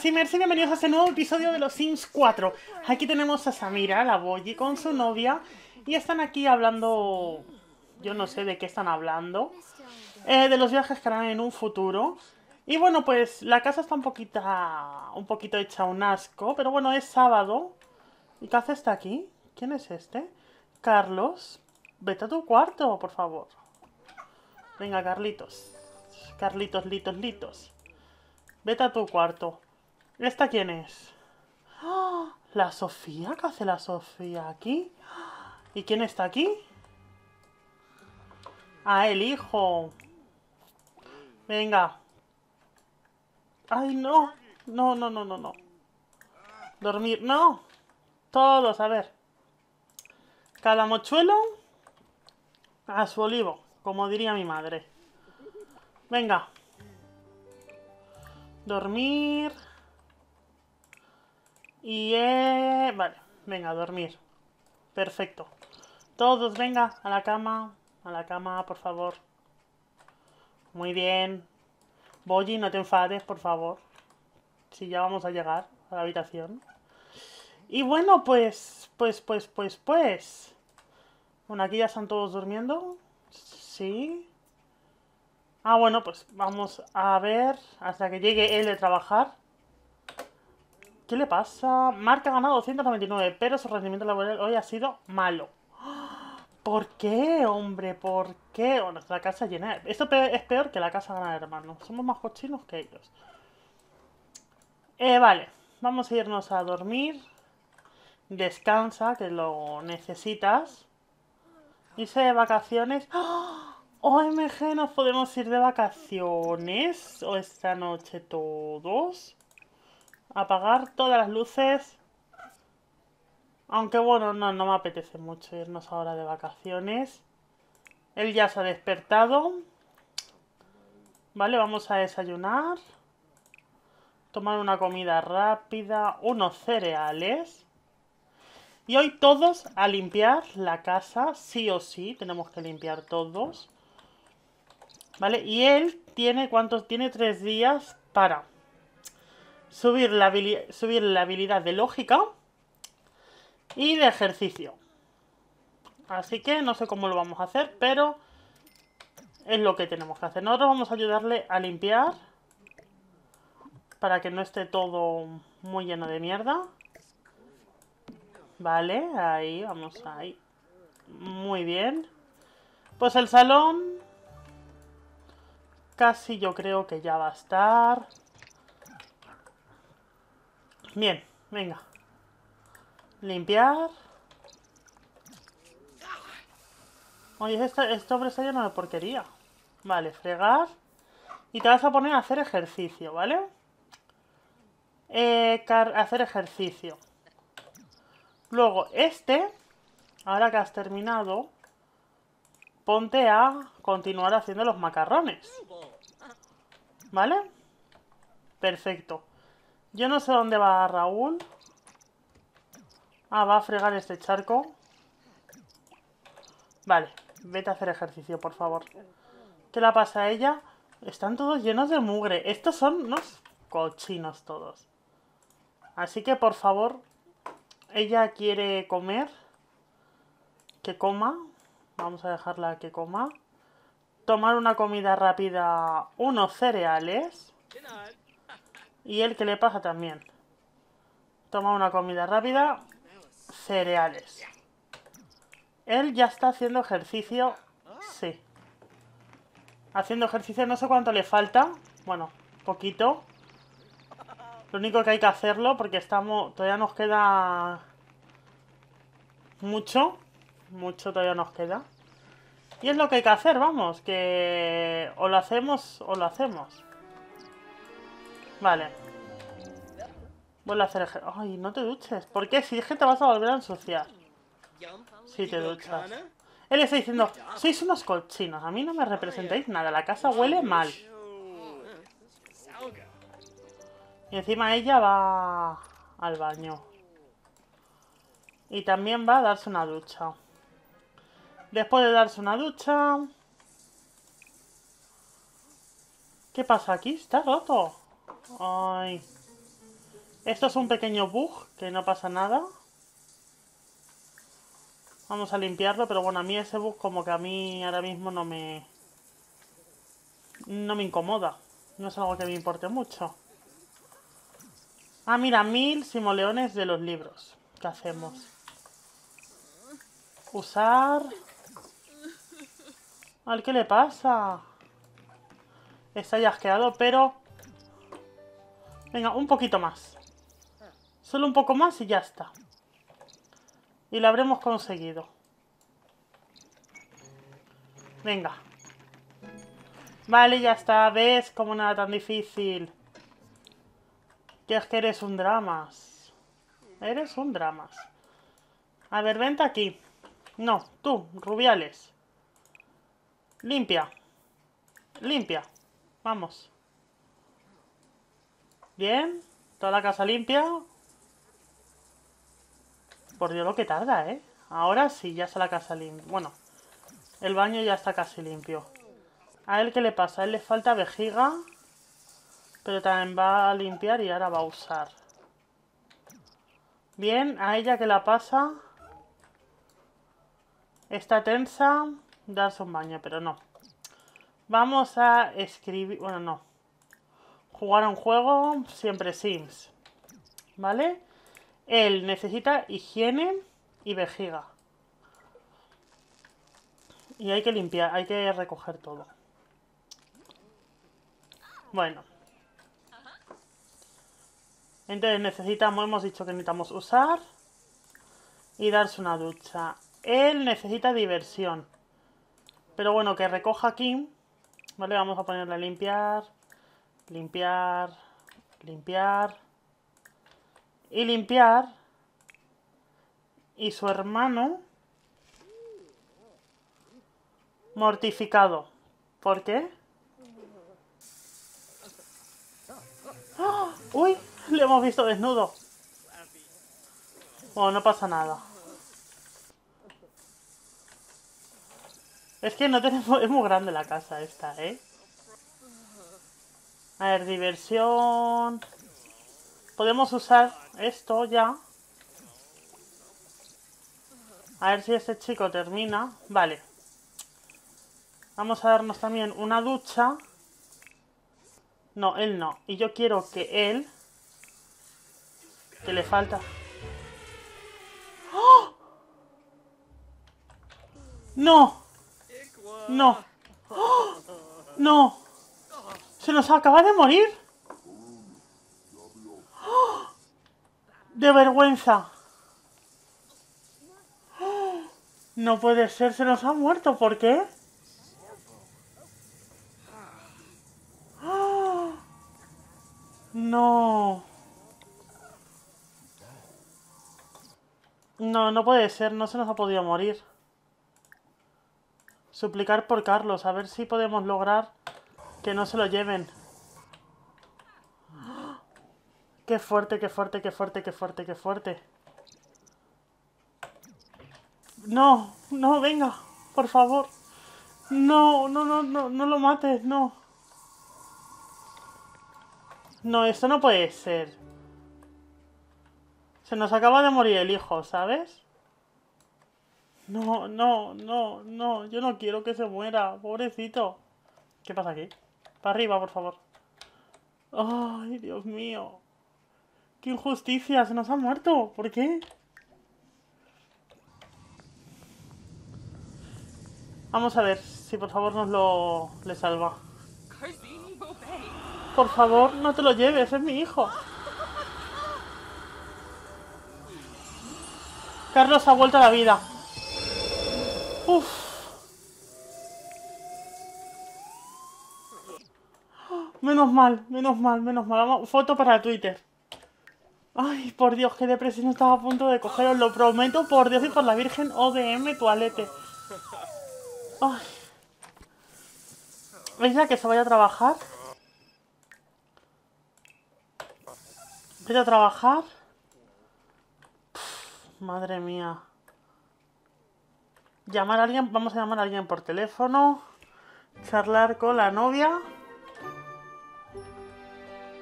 Simmers, bienvenidos a este nuevo episodio de los Sims 4. Aquí tenemos a Samira, la Boyi, con su novia. Y están aquí hablando... Yo no sé de qué están hablando. De los viajes que harán en un futuro. Y bueno, pues la casa está un poquito hecha un asco. Pero bueno, es sábado. ¿Y qué hace está aquí? ¿Quién es este? Carlos. Vete a tu cuarto, por favor. Venga, Carlitos. Carlitos, litos. Vete a tu cuarto. ¿Esta quién es? ¡Oh! La Sofía. ¿Qué hace la Sofía aquí? ¿Y quién está aquí? Ah, el hijo. Venga. Ay, no. No. Dormir, no. Todos, a ver. Calamochuelo a su olivo, como diría mi madre. Venga. Dormir. Y... Vale, venga, dormir. Perfecto. Todos, venga, a la cama. A la cama, por favor. Muy bien. Boyi, no te enfades, por favor. Si ya vamos a llegar a la habitación. Y bueno, pues. Bueno, aquí ya están todos durmiendo. Sí. Ah, bueno, pues vamos a ver hasta que llegue él de trabajar. ¿Qué le pasa? Mark ha ganado 299, pero su rendimiento laboral hoy ha sido malo. ¿Por qué, hombre? ¿Por qué? Bueno, la casa llena. Esto es peor que la casa grande, hermano. Somos más cochinos que ellos. Vale. Vamos a irnos a dormir. Descansa, que lo necesitas. Irse de vacaciones. ¡Oh! OMG, nos podemos ir de vacaciones esta noche todos. Apagar todas las luces. Aunque bueno, no me apetece mucho irnos ahora de vacaciones. Él ya se ha despertado. Vale, vamos a desayunar. Tomar una comida rápida. Unos cereales. Y hoy todos a limpiar la casa. Sí o sí, tenemos que limpiar todos. ¿Vale? Y él tiene, ¿cuántos? Tiene 3 días para subir la habilidad de lógica y de ejercicio. Así que no sé cómo lo vamos a hacer, pero es lo que tenemos que hacer. Nosotros vamos a ayudarle a limpiar para que no esté todo muy lleno de mierda. Vale, ahí, vamos, ahí. Muy bien. Pues el salón... Casi yo creo que ya va a estar. Bien, venga. Limpiar. Oye, este hombre está lleno de porquería. Vale, fregar. Y te vas a poner a hacer ejercicio, ¿vale? Hacer ejercicio. Luego, ahora que has terminado... Ponte a continuar haciendo los macarrones. ¿Vale? Perfecto. Yo no sé dónde va Raúl. Ah, va a fregar este charco. Vale, vete a hacer ejercicio, por favor. ¿Qué le pasa a ella? Están todos llenos de mugre. Estos son unos cochinos todos. Así que, por favor, ella quiere comer. Que coma. Vamos a dejarla que coma. Tomar una comida rápida, unos cereales. Y el que le pasa también. Toma una comida rápida, cereales. Él ya está haciendo ejercicio. Sí. Haciendo ejercicio, no sé cuánto le falta. Bueno, poquito. Lo único que hay que hacerlo porque estamos, todavía nos queda mucho. Mucho todavía nos queda. Y es lo que hay que hacer, vamos. Que o lo hacemos o lo hacemos. Vale. Vuelve a hacer ejercicio. Ay, no te duches. ¿Por qué? Si es que te vas a volver a ensuciar. Si te duchas. Él está diciendo, sois unos cochinos. A mí no me representáis nada. La casa huele mal. Y encima ella va al baño. Y también va a darse una ducha. Después de darse una ducha... ¿Qué pasa aquí? Está roto. Ay. Esto es un pequeño bug, que no pasa nada. Vamos a limpiarlo, pero bueno, a mí ese bug como que a mí ahora mismo no me incomoda. No es algo que me importe mucho. Ah, mira, 1000 simoleones de los libros. ¿Qué hacemos? Usar... ¿Al qué le pasa? Está ya asqueado, pero... Venga, un poquito más. Solo un poco más y ya está. Y lo habremos conseguido. Venga. Vale, ya está. ¿Ves cómo nada tan difícil? Que es que eres un dramas. Eres un dramas. A ver, vente aquí. No, tú, Rubiales. Limpia. Limpia. Vamos. Bien. Toda la casa limpia. Por Dios lo que tarda, ¿eh? Ahora sí, ya está la casa limpia. Bueno, el baño ya está casi limpio. ¿A él qué le pasa? A él le falta vejiga. Pero también va a limpiar y ahora va a usar. Bien, a ella que la pasa. Está tensa. Darse un baño, pero no. Vamos a escribir... Bueno, no. Jugar a un juego, siempre Sims. ¿Vale? Él necesita higiene y vejiga. Y hay que limpiar, hay que recoger todo. Bueno. Entonces necesitamos, hemos dicho que necesitamos usar y darse una ducha. Él necesita diversión. Pero bueno, que recoja aquí. Vale, vamos a ponerle a limpiar, limpiar, limpiar y limpiar. Y su hermano mortificado. ¿Por qué? ¡Oh! ¡Uy! Le hemos visto desnudo. Bueno, no pasa nada. Es que no tenemos... Es muy grande la casa esta, ¿eh? A ver, diversión... Podemos usar esto ya. A ver si este chico termina. Vale. Vamos a darnos también una ducha. No, él no. Y yo quiero que él... Que le falta... ¡Oh! ¡No! ¡No! ¡Oh! ¡No! ¡Se nos acaba de morir! ¡Oh! ¡De vergüenza! ¡Oh! No puede ser, se nos ha muerto, ¿por qué? ¡Oh! ¡No! No, no puede ser, no se nos ha podido morir. Suplicar por Carlos, a ver si podemos lograr que no se lo lleven. ¡Qué fuerte, qué fuerte, qué fuerte, qué fuerte, qué fuerte! ¡No! ¡No, venga! ¡Por favor! ¡No, no, no, no! ¡No lo mates! ¡No! No, esto no puede ser. Se nos acaba de morir el hijo, ¿sabes? No, no, no, no, yo no quiero que se muera, pobrecito. ¿Qué pasa aquí? Para arriba, por favor. Ay, Dios mío. ¡Qué injusticia! Se nos ha muerto. ¿Por qué? Vamos a ver si por favor nos lo... le salva. Por favor, no te lo lleves, es mi hijo. Carlos ha vuelto a la vida. Uf. Menos mal, menos mal, menos mal. Vamos, foto para Twitter. Ay, por Dios, qué depresión, estaba a punto de cogeros, lo prometo por Dios y por la Virgen. ODM, toalete. Ay. ¿Veis la que se vaya a trabajar? Vete a trabajar. Pff, madre mía. Llamar a alguien, vamos a llamar a alguien por teléfono. Charlar con la novia.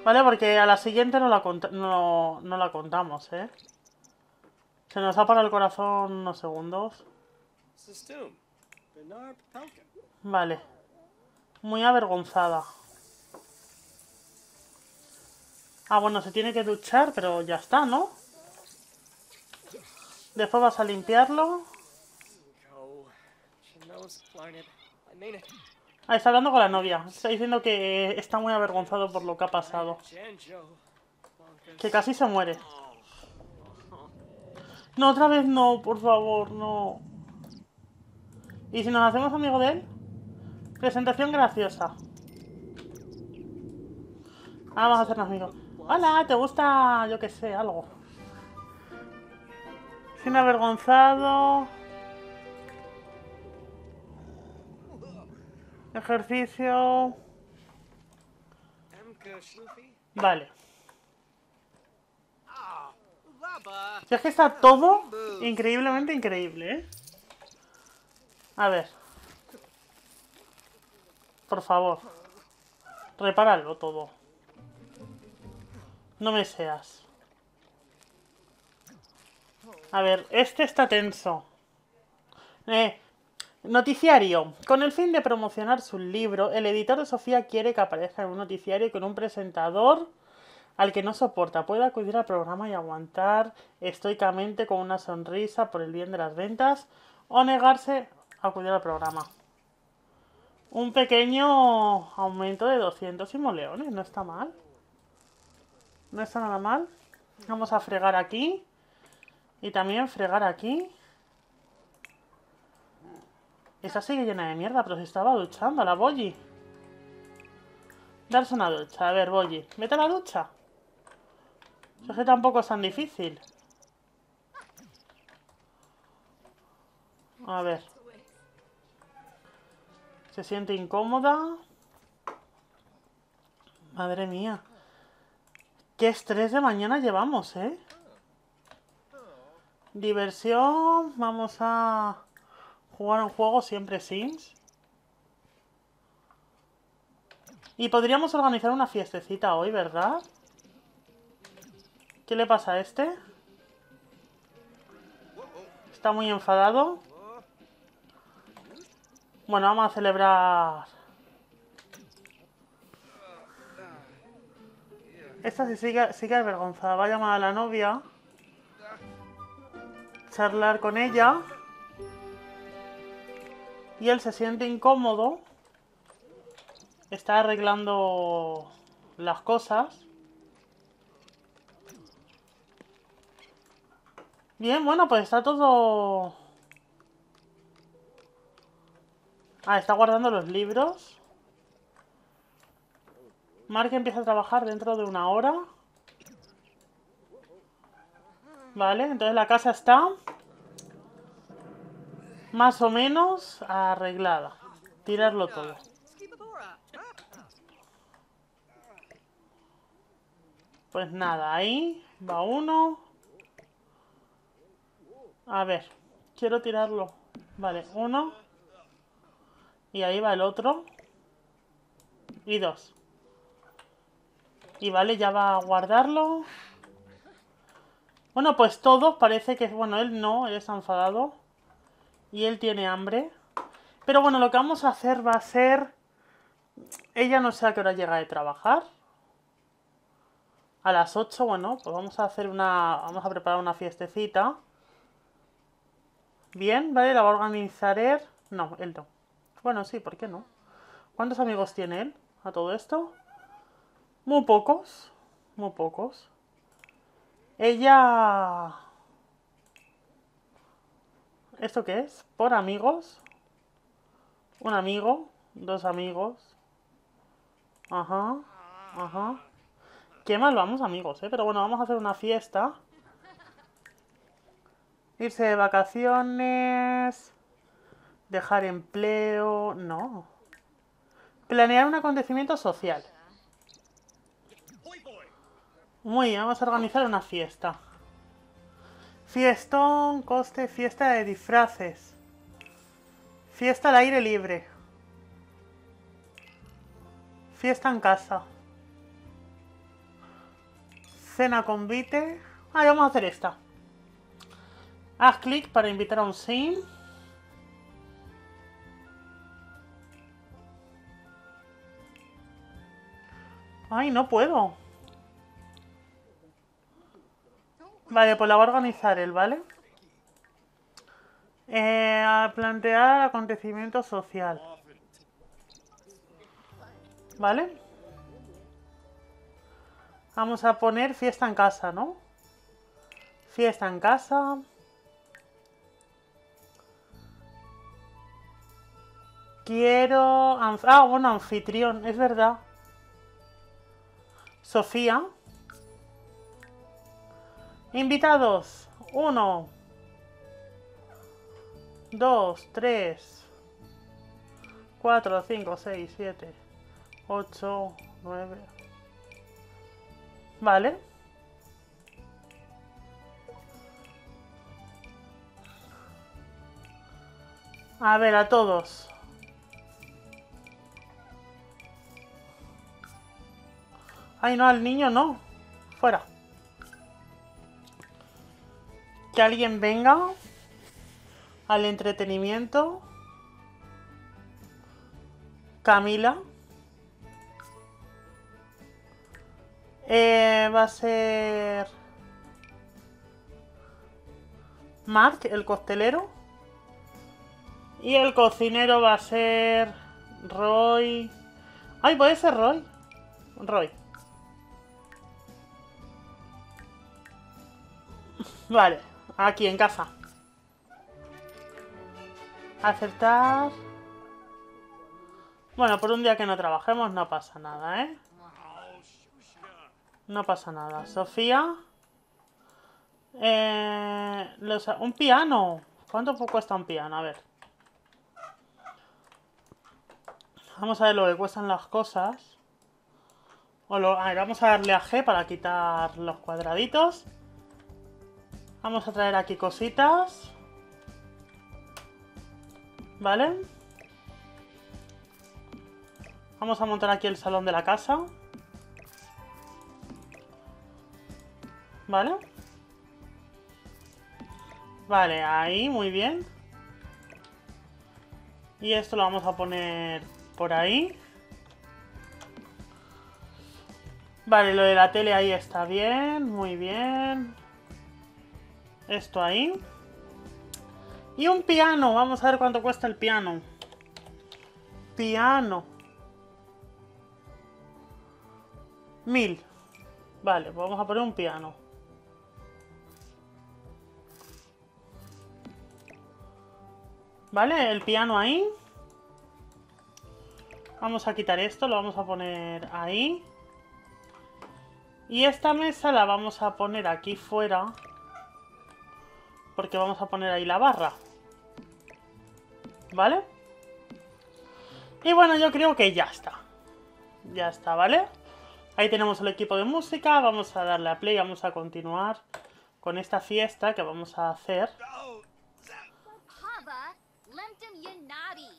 ¿Vale? Porque a la siguiente no la contamos, ¿eh? Se nos ha parado el corazón unos segundos. Vale. Muy avergonzada. Ah, bueno, se tiene que duchar, pero ya está, ¿no? Después vas a limpiarlo. Ah, está hablando con la novia. Está diciendo que está muy avergonzado por lo que ha pasado. Que casi se muere. No, otra vez no, por favor, no. ¿Y si nos hacemos amigos de él? Presentación graciosa. Ah, vamos a hacernos amigos. Hola, ¿te gusta, yo qué sé, algo? Sin avergonzado. Ejercicio. Vale. Si es que está todo increíblemente increíble, ¿eh? A ver. Por favor. Repáralo todo. No me seas. A ver, este está tenso. Noticiario. Con el fin de promocionar su libro, el editor de Sofía quiere que aparezca en un noticiario con un presentador al que no soporta. Puede acudir al programa y aguantar estoicamente con una sonrisa por el bien de las ventas o negarse a acudir al programa. Un pequeño aumento de 200 simoleones. No está mal. No está nada mal. Vamos a fregar aquí. Y también fregar aquí. Esta sigue llena de mierda, pero se estaba duchando la Bolly. Darse una ducha. A ver, Bolly, vete a la ducha. Eso que tampoco es tan difícil. A ver. Se siente incómoda. Madre mía. Qué estrés de mañana llevamos, ¿eh? Diversión. Vamos a jugar un juego siempre Sims. Y podríamos organizar una fiestecita hoy, ¿verdad? ¿Qué le pasa a este? Está muy enfadado. Bueno, vamos a celebrar. Esta sigue avergonzada. Va a llamar a la novia. Charlar con ella. Y él se siente incómodo. Está arreglando las cosas. Bien, bueno, pues está todo... Ah, está guardando los libros. Mark empieza a trabajar dentro de una hora. Vale, entonces la casa está... más o menos arreglada. Tirarlo todo. Pues nada, ahí va uno. A ver, quiero tirarlo. Vale, uno. Y ahí va el otro. Y dos. Y vale, ya va a guardarlo. Bueno, pues todos parece que... Bueno, él no, él está enfadado. Y él tiene hambre. Pero bueno, lo que vamos a hacer va a ser... Ella no sé a qué hora llega de trabajar. A las 8, bueno, pues vamos a hacer una... Vamos a preparar una fiestecita. Bien, ¿vale? La va a organizar él. No, él no. Bueno, sí, ¿por qué no? ¿Cuántos amigos tiene él a todo esto? Muy pocos. Muy pocos. Ella... ¿Esto qué es? Por amigos. Un amigo. Dos amigos. Ajá. Ajá. Qué mal vamos, amigos, ¿eh? Pero bueno, vamos a hacer una fiesta. Irse de vacaciones. Dejar empleo. No. Planear un acontecimiento social. Muy bien, vamos a organizar una fiesta. Fiestón, coste, fiesta de disfraces. Fiesta al aire libre. Fiesta en casa. cena convite. Ahí vamos a hacer esta. Haz clic para invitar a un sim. Ay, no puedo. Vale, pues la va a organizar él, ¿vale? A plantear acontecimiento social. ¿Vale? Vamos a poner fiesta en casa, ¿no? Fiesta en casa. Quiero... Ah, bueno, anfitrión, es verdad. Sofía. Invitados. 1, 2, 3, 4, 5, 6, 7, 8, 9. Vale. A ver, a todos. Ay, no, al niño no. Fuera. Que alguien venga al entretenimiento. Camila. Va a ser Mark, el costelero. Y el cocinero va a ser Roy. Ay, puede ser Roy. Roy. Vale, aquí en casa. Aceptar. Bueno, por un día que no trabajemos no pasa nada, ¿eh? No pasa nada. Sofía. Un piano. ¿Cuánto cuesta un piano? A ver. Vamos a ver lo que cuestan las cosas. A ver, vamos a darle a G para quitar los cuadraditos. Vamos a traer aquí cositas. ¿Vale? Vamos a montar aquí el salón de la casa. ¿Vale? Vale, ahí, muy bien. Y esto lo vamos a poner por ahí. Vale, lo de la tele ahí está bien, muy bien. Esto ahí. Y un piano. Vamos a ver cuánto cuesta el piano. Piano. 1000. Vale, pues vamos a poner un piano. Vale, el piano ahí. Vamos a quitar esto, lo vamos a poner ahí. Y esta mesa la vamos a poner aquí fuera. Porque vamos a poner ahí la barra. ¿Vale? Y bueno, yo creo que ya está. Ya está, ¿vale? Ahí tenemos el equipo de música. Vamos a darle a play. Vamos a continuar con esta fiesta que vamos a hacer.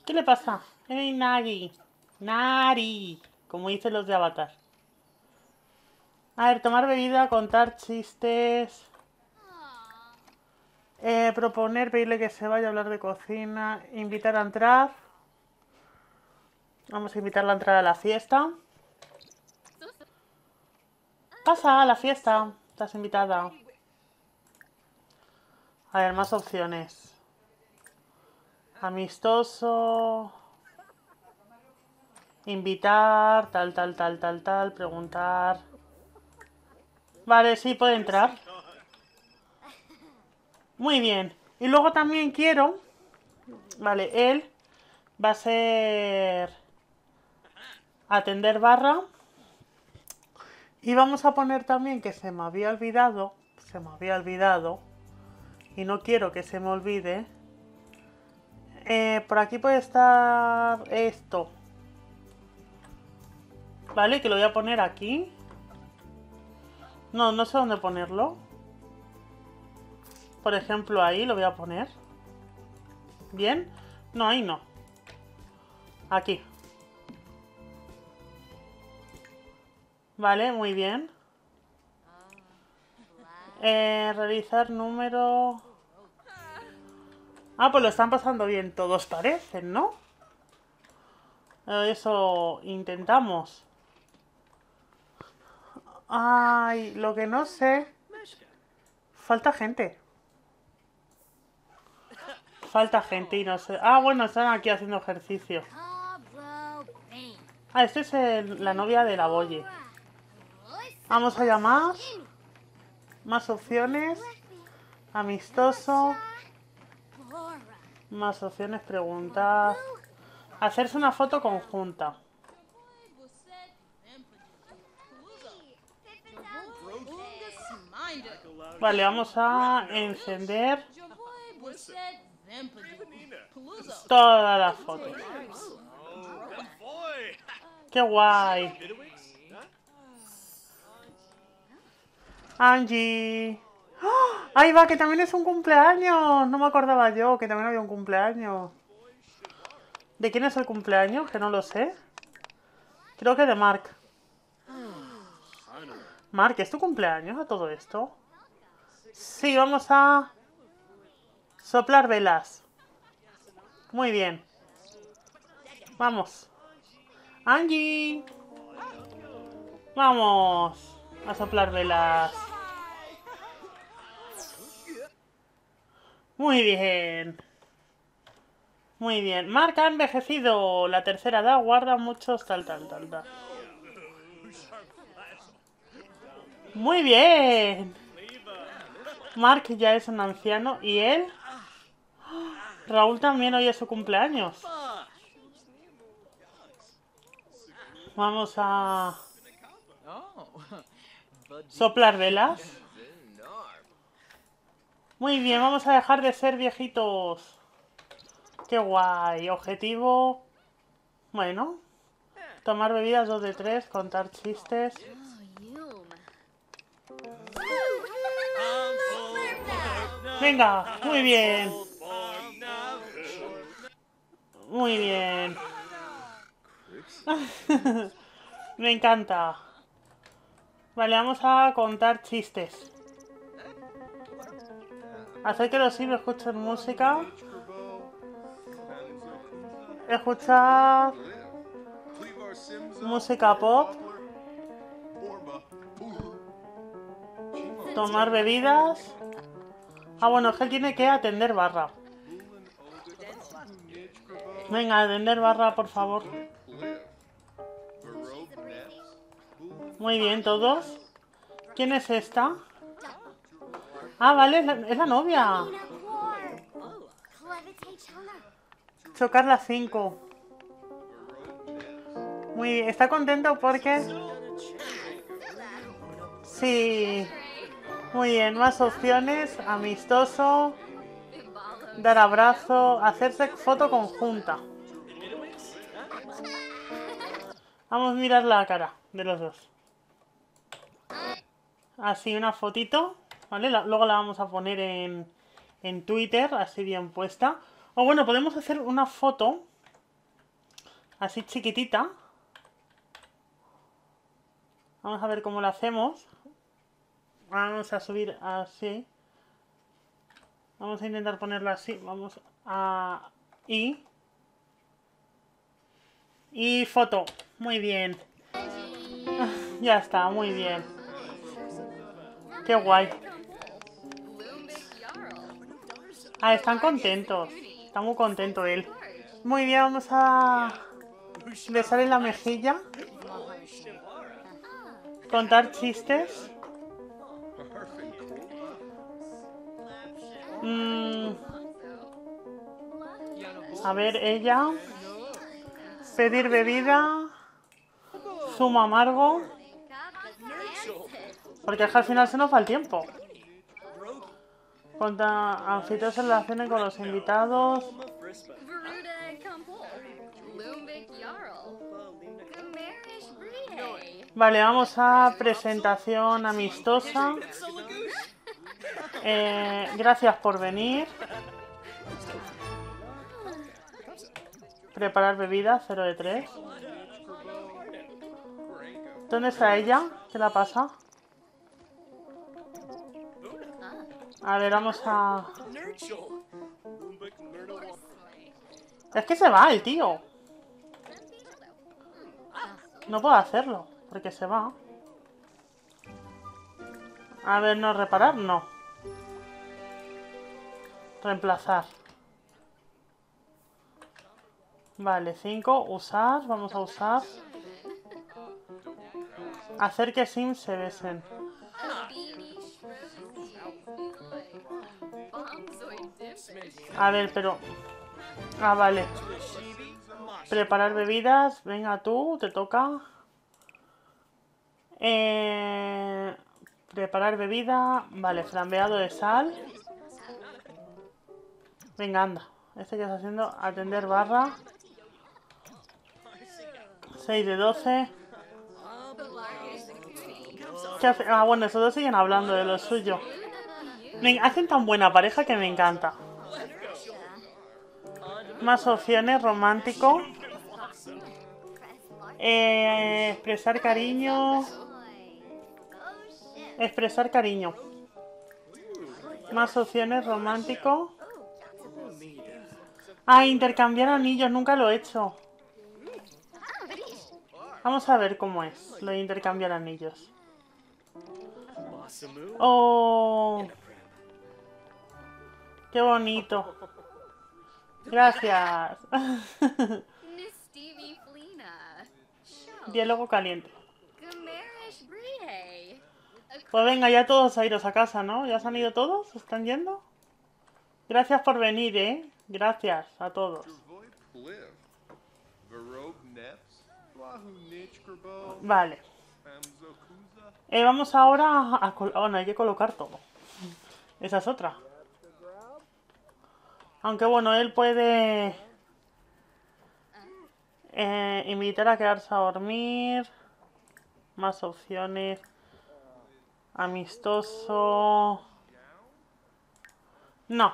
¿Qué le pasa? ¡Ey, Nari! ¡Nari! Como dicen los de Avatar. A ver, tomar bebida, contar chistes... proponer, pedirle que se vaya, a hablar de cocina, invitar a entrar. Vamos a invitarla a entrar a la fiesta. Pasa a la fiesta, estás invitada. A ver, más opciones. Amistoso. Invitar, tal, tal, tal, tal, tal, preguntar. Vale, sí, puede entrar. Muy bien. Y luego también quiero... Vale, él va a ser... Atender barra. Y vamos a poner también que se me había olvidado. Se me había olvidado. Y no quiero que se me olvide. Por aquí puede estar esto. Vale, que lo voy a poner aquí. No, no sé dónde ponerlo. Por ejemplo, ahí lo voy a poner. ¿Bien? No, ahí no. Aquí. Vale, muy bien. Revisar número... Ah, pues lo están pasando bien todos, parecen, ¿no? Eso intentamos. Ay, lo que no sé... Falta gente. Falta gente y no sé... Ah, bueno, están aquí haciendo ejercicio. Ah, esta es la novia de la Boye. Vamos allá más. Más opciones. Amistoso. Más opciones, preguntar. Hacerse una foto conjunta. Vale, vamos a encender todas las fotos. ¡Qué guay! Angie. ¡Oh! ¡Ahí va! Que también es un cumpleaños. No me acordaba yo que también había un cumpleaños. ¿De quién es el cumpleaños? Que no lo sé. Creo que de Mark. Mark, ¿es tu cumpleaños a todo esto? Sí, vamos a soplar velas. Muy bien. Vamos. Angie. Vamos a soplar velas. Muy bien. Muy bien. Mark ha envejecido. La tercera edad guarda muchos tal. Muy bien. Mark ya es un anciano. Y él... Raúl también hoy es su cumpleaños. Vamos a... soplar velas. Muy bien, vamos a dejar de ser viejitos. Qué guay. Objetivo... Bueno. Tomar bebidas 2 de 3, contar chistes. Venga, muy bien. Muy bien. Me encanta. Vale, vamos a contar chistes. Hacer que los Sims escuchen música. Escuchar música pop. Tomar bebidas. Ah, bueno, es que él tiene que atender barra. Venga, atender barra, por favor. Muy bien, todos. ¿Quién es esta? Ah, vale, es la novia. Chocar las 5. Muy bien, está contento porque... Sí. Muy bien, más opciones. Amistoso. Dar abrazo. Hacerse foto conjunta. Vamos a mirar la cara de los dos. Así, una fotito. ¿Vale? Luego la vamos a poner en Twitter, así bien puesta. O bueno, podemos hacer una foto así chiquitita. Vamos a ver cómo la hacemos. Vamos a subir así. Vamos a intentar ponerlo así. Vamos a... Y foto. Muy bien. Ya está, muy bien. Qué guay. Ah, están contentos. Está muy contento él. Muy bien, vamos a besar en la mejilla. Contar chistes. A ver, ella. Pedir bebida. Zumo amargo. Porque al final se nos va el tiempo. Contra anfitrión se relaciona con los invitados. Vale, vamos a presentación amistosa. Gracias por venir. Preparar bebidas, 0 de 3. ¿Dónde está ella? ¿Qué la pasa? A ver, vamos a... Es que se va el tío. No puedo hacerlo, porque se va. A ver, no, reparar, no. Reemplazar. Vale, 5, usar, vamos a usar. Hacer que Sims se besen. A ver, pero... Ah, vale. Preparar bebidas. Venga tú, te toca. Preparar bebida. Vale, flambeado de sal. Venga, anda. Este que está haciendo. Atender barra. 6 de 12. ¿Qué hace? Ah, bueno, esos dos siguen hablando de lo suyo. Hacen tan buena pareja que me encanta. Más opciones, romántico. Expresar cariño. Expresar cariño. Más opciones, romántico. Ah, intercambiar anillos, nunca lo he hecho. Vamos a ver cómo es lo de intercambiar anillos. Oh, qué bonito. Gracias. Diálogo caliente. Pues venga, ya todos a iros a casa, ¿no? ¿Ya se han ido todos? ¿Se están yendo? Gracias por venir, ¿eh? Gracias a todos. Vale. Vamos ahora a... Bueno, hay que colocar todo. Esa es otra. Aunque bueno, él puede invitar a quedarse a dormir. Más opciones. Amistoso. No.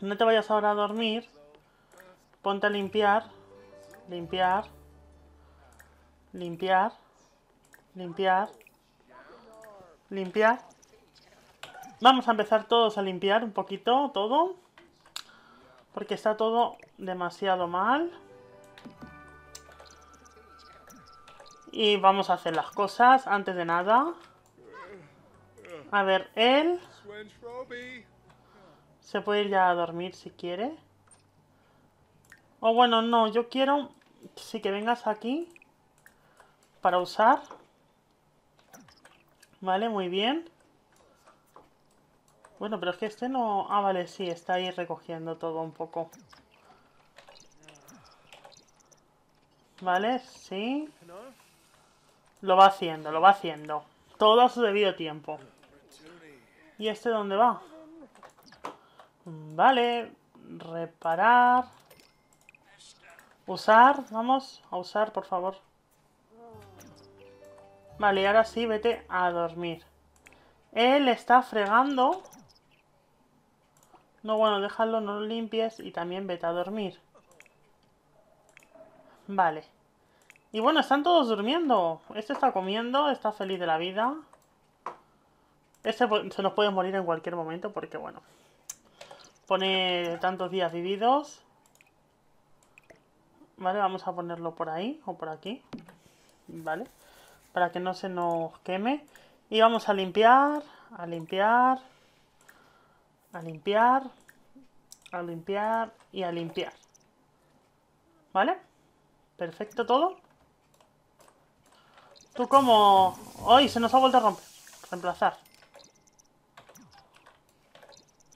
No te vayas ahora a dormir. Ponte a limpiar. Limpiar. Limpiar. Limpiar. Limpiar. Vamos a empezar todos a limpiar un poquito todo, porque está todo demasiado mal. Y vamos a hacer las cosas antes de nada. A ver, él se puede ir ya a dormir si quiere. O bueno, no, yo quiero sí que vengas aquí para usar. Vale, muy bien. Bueno, pero es que este no... Ah, vale, sí, está ahí recogiendo todo un poco. Vale, sí. Lo va haciendo, lo va haciendo. Todo a su debido tiempo. ¿Y este dónde va? Vale, reparar. Usar, vamos a usar, por favor. Vale, y ahora sí, vete a dormir. Él está fregando. No, bueno, déjalo, no lo limpies y también vete a dormir. Vale. Y bueno, están todos durmiendo. Este está comiendo, está feliz de la vida. Este se nos puede morir en cualquier momento porque, bueno, pone tantos días vividos. Vale, vamos a ponerlo por ahí o por aquí. Vale. Para que no se nos queme. Y vamos a limpiar, a limpiar, a limpiar, a limpiar y a limpiar. ¿Vale? Perfecto todo. Tú como... ¡Ay! Se nos ha vuelto a romper. Reemplazar.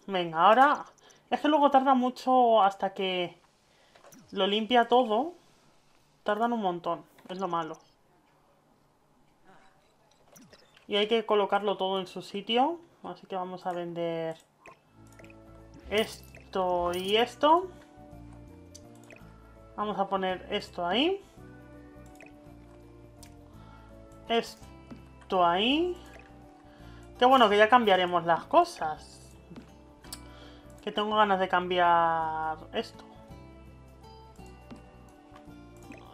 Venga, ahora... Es que luego tarda mucho hasta que lo limpia todo. Tardan un montón. Es lo malo. Y hay que colocarlo todo en su sitio. Así que vamos a vender esto y esto. Vamos a poner esto ahí. Esto ahí. Qué bueno que ya cambiaremos las cosas. Que tengo ganas de cambiar esto.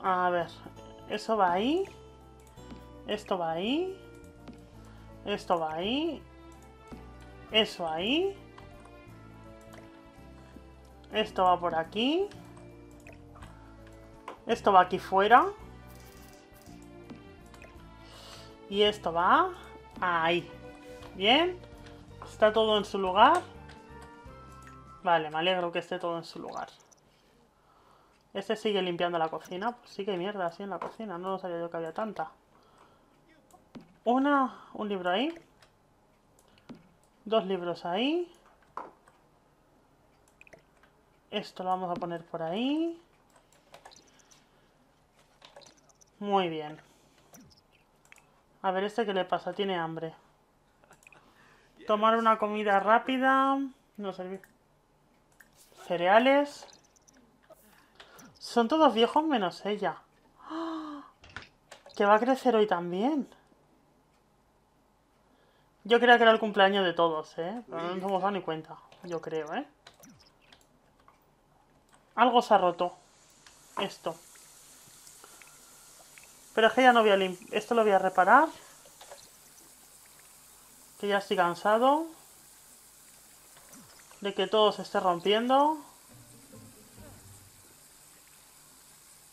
A ver. Eso va ahí. Esto va ahí. Esto va ahí Eso ahí. Esto va por aquí. Esto va aquí fuera. Y esto va ahí. Bien. Está todo en su lugar. Vale, me alegro que esté todo en su lugar. Este sigue limpiando la cocina. Pues sí que hay mierda así en la cocina. No lo sabía yo que había tanta. Un libro ahí. 2 libros ahí. Esto lo vamos a poner por ahí. Muy bien. A ver, ¿este qué le pasa? Tiene hambre. Tomar una comida rápida. No sirve. Cereales. Son todos viejos menos ella. ¡Oh! Que va a crecer hoy también. Yo creía que era el cumpleaños de todos, ¿eh? Pero no nos hemos dado ni cuenta. Yo creo, ¿eh? Algo se ha roto. Esto. Pero es que ya no voy a limpiar. Esto lo voy a reparar. Que ya estoy cansado de que todo se esté rompiendo.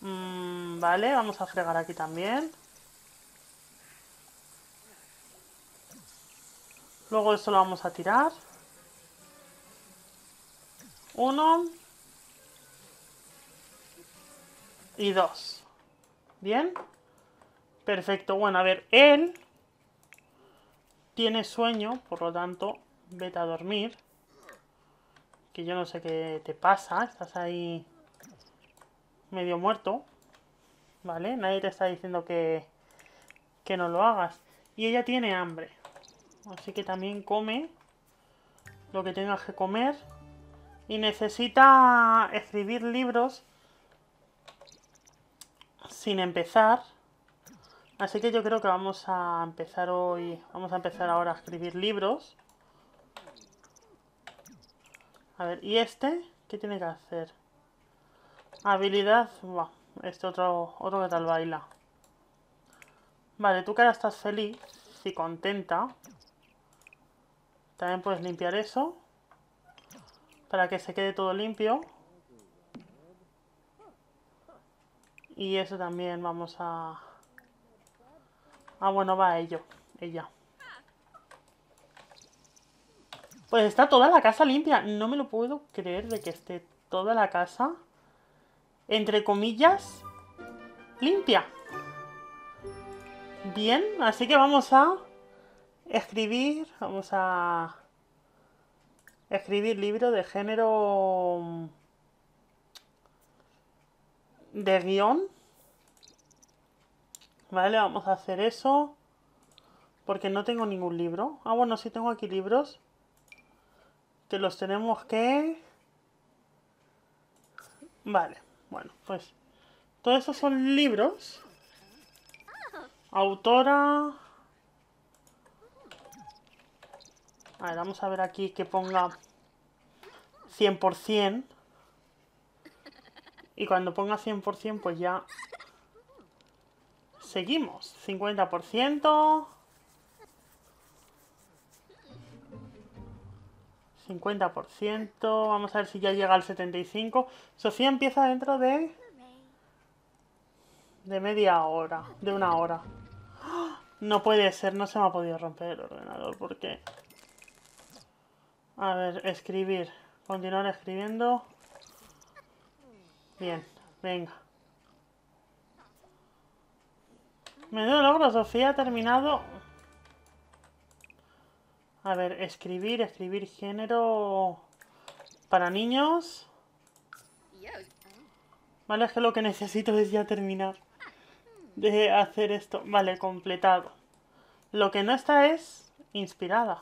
Vale, vamos a fregar aquí también. Luego esto lo vamos a tirar. 1 y 2. Bien. Perfecto. Bueno, a ver, él tiene sueño, por lo tanto, vete a dormir. Que yo no sé qué te pasa. Estás ahí medio muerto. ¿Vale? Nadie te está diciendo que no lo hagas. Y ella tiene hambre. Así que también come lo que tengas que comer. Y necesita escribir libros sin empezar. Así que yo creo que vamos a empezar hoy. Vamos a empezar ahora a escribir libros. A ver, ¿y este? ¿Qué tiene que hacer? Habilidad. Buah. Este otro que tal baila. Vale, tú que ahora estás feliz y contenta. También puedes limpiar eso. Para que se quede todo limpio. Y eso también vamos a... Ah, bueno, va ella. Pues está toda la casa limpia. No me lo puedo creer de que esté toda la casa... entre comillas, limpia. Bien, así que vamos a escribir, libro de género de guión. Vale, vamos a hacer eso porque no tengo ningún libro. Ah, bueno, sí tengo aquí libros que los tenemos que... Vale. Bueno, pues, todos estos son libros. Autora. A ver, vamos a ver aquí que ponga 100%. Y cuando ponga 100%, pues ya seguimos. 50%. 50%, vamos a ver si ya llega al 75%. Sofía empieza dentro de media hora, de 1 hora. ¡Oh! No puede ser, no se me ha podido romper el ordenador porque... A ver, escribir, continuar escribiendo. Bien, venga. Menudo logro, Sofía ha terminado... A ver, escribir género para niños. Vale, es que lo que necesito es ya terminar de hacer esto. Vale, completado. Lo que no está es inspirada.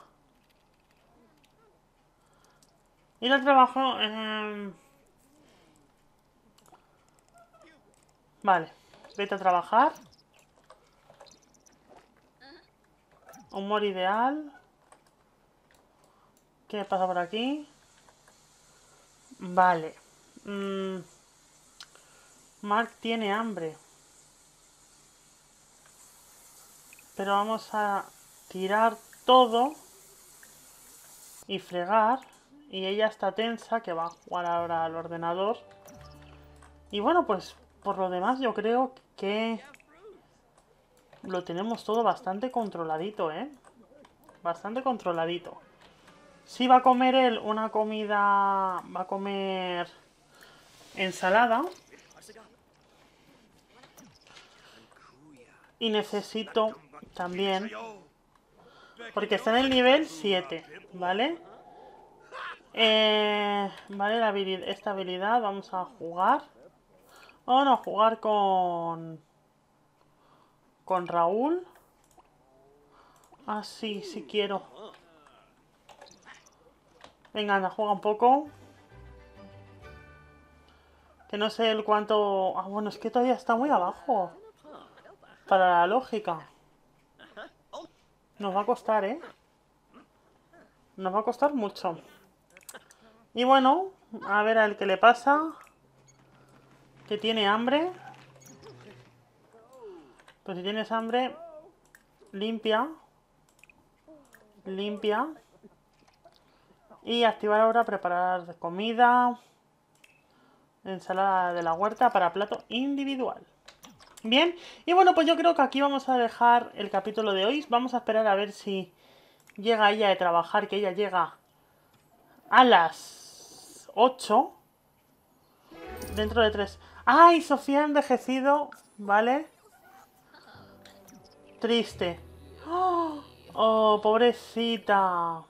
Ir al trabajo... Vale, vete a trabajar. Humor ideal... ¿Qué pasa por aquí? Vale. Mark tiene hambre. Pero vamos a tirar todo. y fregar. Y ella está tensa, que va a jugar ahora al ordenador. Y bueno, pues por lo demás yo creo que lo tenemos todo bastante controladito, ¿eh? Bastante controladito. Sí va a comer él una comida... Va a comer ensalada. Y necesito también... Porque está en el nivel 7, ¿vale? Vale, esta habilidad vamos a jugar. Vamos a jugar con Raúl. Ah, sí, sí quiero. Venga, anda, juega un poco. Que no sé el cuánto... Ah, bueno, es que todavía está muy abajo. Para la lógica. Nos va a costar, ¿eh? Nos va a costar mucho. Y bueno, a ver al que le pasa. Que tiene hambre. Pues si tienes hambre, limpia. Limpia. Y activar ahora preparar comida. Ensalada de la huerta para plato individual. Bien, y bueno, pues yo creo que aquí vamos a dejar el capítulo de hoy. Vamos a esperar a ver si llega ella de trabajar, que ella llega a las 8. Dentro de 3. ¡Ay, Sofía ha envejecido! ¿Vale? Triste. ¡Oh, pobrecita!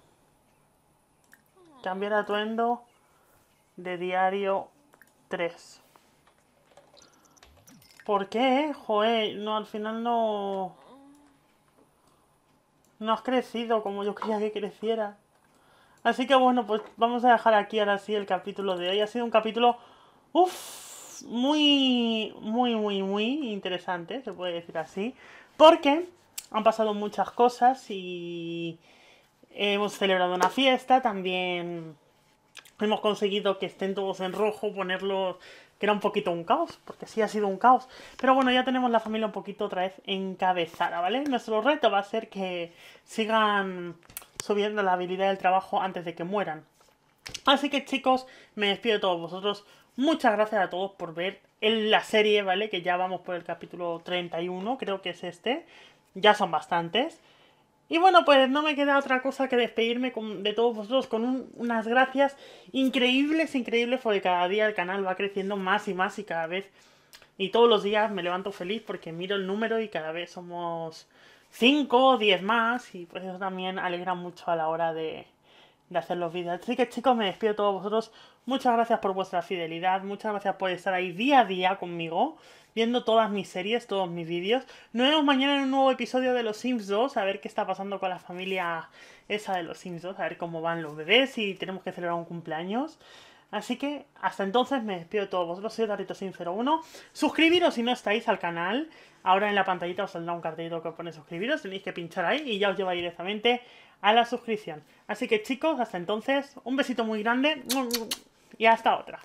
Cambiar atuendo de diario 3. ¿Por qué? Joder, no, al final no... No has crecido como yo quería que creciera. Así que bueno, pues vamos a dejar aquí ahora sí el capítulo de hoy. Ha sido un capítulo... Uff, muy interesante, se puede decir así. Porque han pasado muchas cosas y... Hemos celebrado una fiesta, también hemos conseguido que estén todos en rojo, ponerlos, que era un poquito un caos, porque sí ha sido un caos. Pero bueno, ya tenemos la familia un poquito otra vez encabezada, ¿vale? Nuestro reto va a ser que sigan subiendo la habilidad del trabajo antes de que mueran. Así que chicos, me despido de todos vosotros. Muchas gracias a todos por ver la serie, ¿vale? Que ya vamos por el capítulo 31, creo que es este. Ya son bastantes. Y bueno, pues no me queda otra cosa que despedirme de todos vosotros con unas gracias increíbles, porque cada día el canal va creciendo más y cada vez, y todos los días me levanto feliz porque miro el número y cada vez somos 5 o 10 más, y pues eso también alegra mucho a la hora de hacer los vídeos. Así que chicos, me despido de todos vosotros, muchas gracias por vuestra fidelidad, muchas gracias por estar ahí día a día conmigo, viendo todas mis series, todos mis vídeos. Nos vemos mañana en un nuevo episodio de Los Sims 2, a ver qué está pasando con la familia esa de Los Sims 2, a ver cómo van los bebés, si tenemos que celebrar un cumpleaños. Así que hasta entonces me despido de todos vosotros, soy eduarditosims01. Suscribiros si no estáis al canal, ahora en la pantallita os saldrá un cartelito que os pone suscribiros, tenéis que pinchar ahí y ya os lleva directamente a la suscripción. Así que chicos, hasta entonces, un besito muy grande y hasta otra.